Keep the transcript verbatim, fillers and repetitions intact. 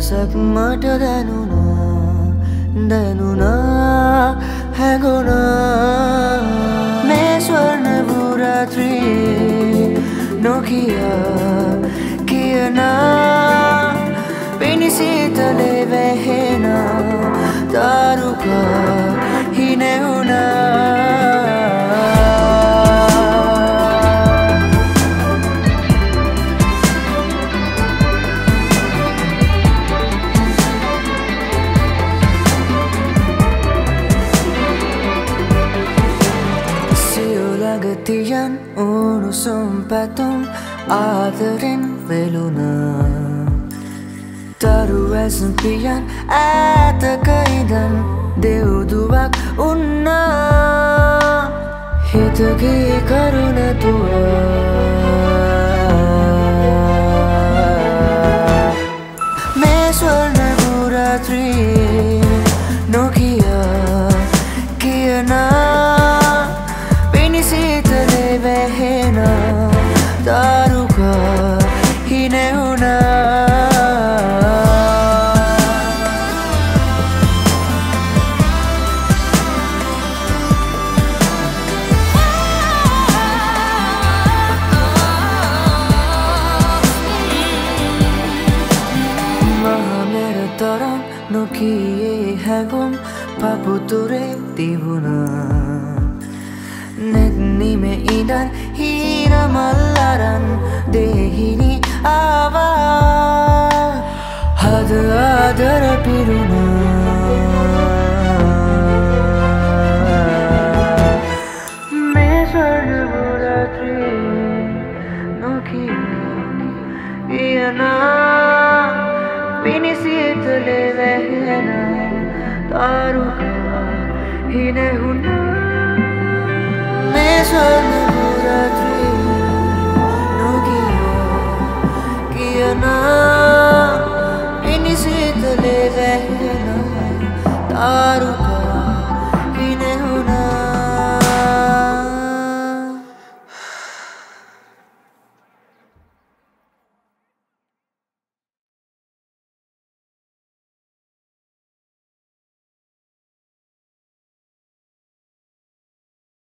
sak mata denuna denuna hai guna main swarna buratri no kiya kiya na penisi tale vehna taruka hi neuna Tiyan unu sumpatum atherin veluna Taru esan piyan atakaidan deuduvak unna Hitagi karuna tua Meswarna buratri Nokia Kiana Taruka hi neuna Maha mera taran no kiye hai gum paputure divuna Negni me idan hira malaran dehini ava Had adar